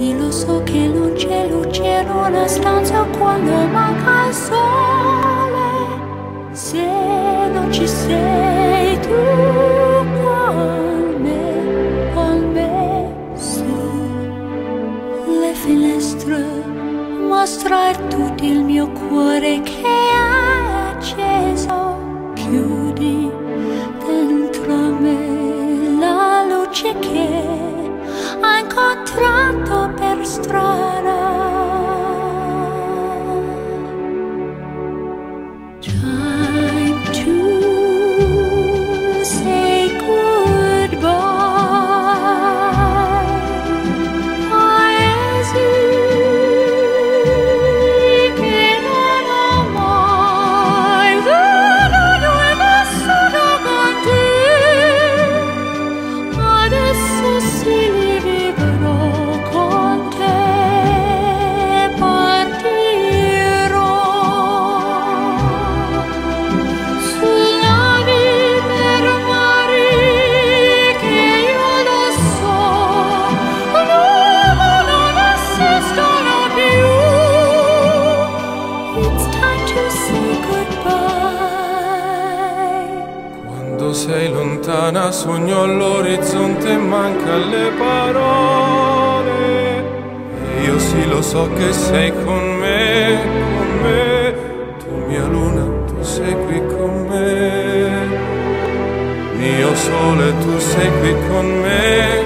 Sì, lo so che non c'è luce in una stanza quando manca il sole. Se non ci sei tu con me su le finestre mostra tutto il mio cuore che è acceso. Chiudi dentro me la luce che hai incontrato per strada. Time to say goodbye. As you che non ho mai una nuova sola con te. Adesso sì. Quando sei lontana sogno all'orizzonte e manca le parole. E io sì lo so che sei con me, tu mia luna, tu sei qui con me. Mio sole, tu sei qui con me.